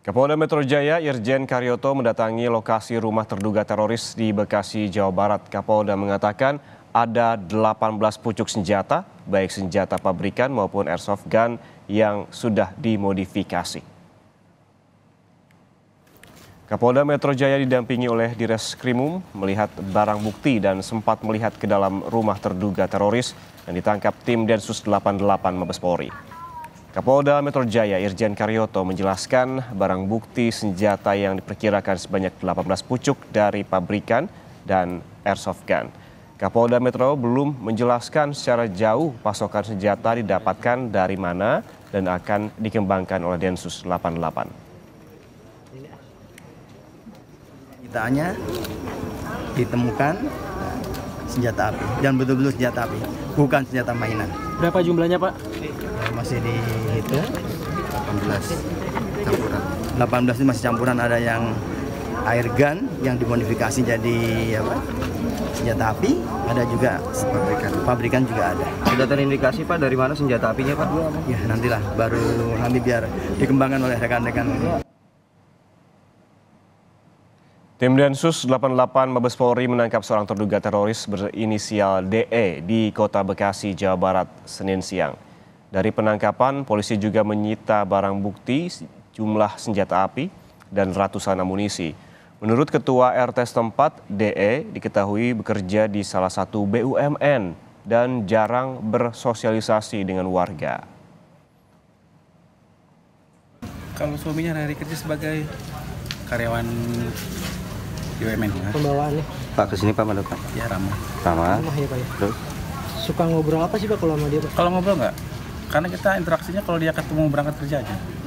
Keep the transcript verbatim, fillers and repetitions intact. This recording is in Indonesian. Kapolda Metro Jaya Irjen Karyoto mendatangi lokasi rumah terduga teroris di Bekasi, Jawa Barat. Kapolda mengatakan ada delapan belas pucuk senjata, baik senjata pabrikan maupun airsoft gun yang sudah dimodifikasi. Kapolda Metro Jaya didampingi oleh Direskrimum melihat barang bukti dan sempat melihat ke dalam rumah terduga teroris yang ditangkap tim Densus delapan puluh delapan Mabes Polri. Kapolda Metro Jaya Irjen Karyoto menjelaskan barang bukti senjata yang diperkirakan sebanyak delapan belas pucuk dari pabrikan dan airsoft gun. Kapolda Metro belum menjelaskan secara jauh pasokan senjata didapatkan dari mana dan akan dikembangkan oleh Densus delapan puluh delapan. Senjataannya ditemukan senjata api dan betul-betul senjata api, bukan senjata mainan. Berapa jumlahnya, Pak? Masih dihitung delapan belas campuran. delapan belas ini masih campuran, ada yang air gun yang dimodifikasi jadi apa? Senjata api, ada juga pabrikan. Pabrikan juga ada. Sudah terindikasi, Pak, dari mana senjata apinya, Pak? Ya, nantilah baru nanti biar dikembangkan oleh rekan-rekan. Tim Densus delapan puluh delapan Mabes Polri menangkap seorang terduga teroris berinisial D E di Kota Bekasi, Jawa Barat, Senin siang. Dari penangkapan, polisi juga menyita barang bukti jumlah senjata api dan ratusan amunisi. Menurut Ketua R T setempat, D E diketahui bekerja di salah satu B U M N dan jarang bersosialisasi dengan warga. Kalau suaminya hari kerja sebagai karyawan B U M N, pembawaannya? Pak, kesini Pak, mana Pak? Ya, ramah. Ramah. Ramah ya Pak ya? Terus? Suka ngobrol apa sih Pak kalau sama dia Pak? Kalau ngobrol nggak? Karena kita interaksinya kalau dia ketemu berangkat kerja aja.